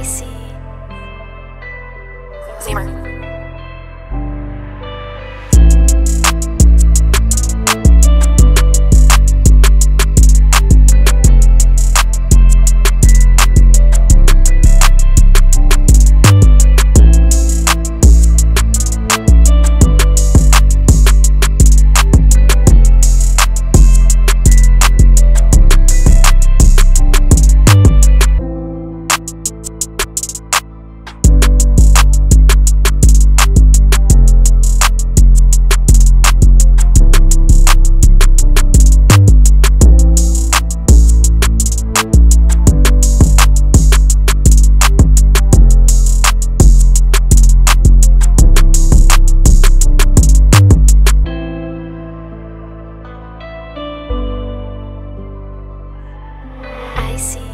Lacey Zimmer. See.